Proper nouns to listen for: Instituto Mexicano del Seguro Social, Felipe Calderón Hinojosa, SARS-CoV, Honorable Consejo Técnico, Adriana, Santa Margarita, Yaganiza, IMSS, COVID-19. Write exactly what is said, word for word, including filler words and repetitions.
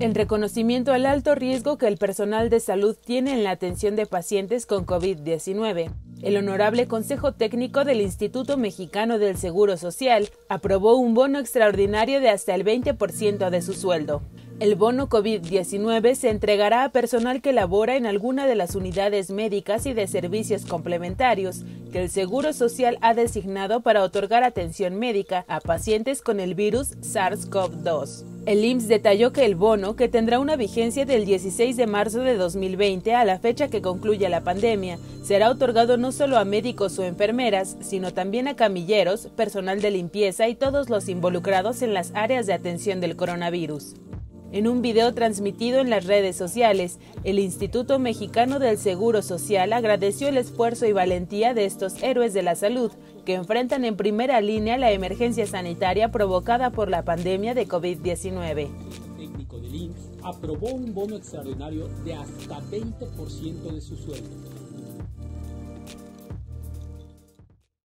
En reconocimiento al alto riesgo que el personal de salud tiene en la atención de pacientes con COVID diecinueve, el Honorable Consejo Técnico del Instituto Mexicano del Seguro Social aprobó un bono extraordinario de hasta el veinte por ciento de su sueldo. El bono COVID diecinueve se entregará a personal que labora en alguna de las unidades médicas y de servicios complementarios que el Seguro Social ha designado para otorgar atención médica a pacientes con el virus SARS-CoV dos. El I M S S detalló que el bono, que tendrá una vigencia del dieciséis de marzo de dos mil veinte a la fecha que concluya la pandemia, será otorgado no solo a médicos o enfermeras, sino también a camilleros, personal de limpieza y todos los involucrados en las áreas de atención del coronavirus. En un video transmitido en las redes sociales, el Instituto Mexicano del Seguro Social agradeció el esfuerzo y valentía de estos héroes de la salud que enfrentan en primera línea la emergencia sanitaria provocada por la pandemia de COVID diecinueve. El técnico del I M S S aprobó un bono extraordinario de hasta veinte por ciento de su sueldo.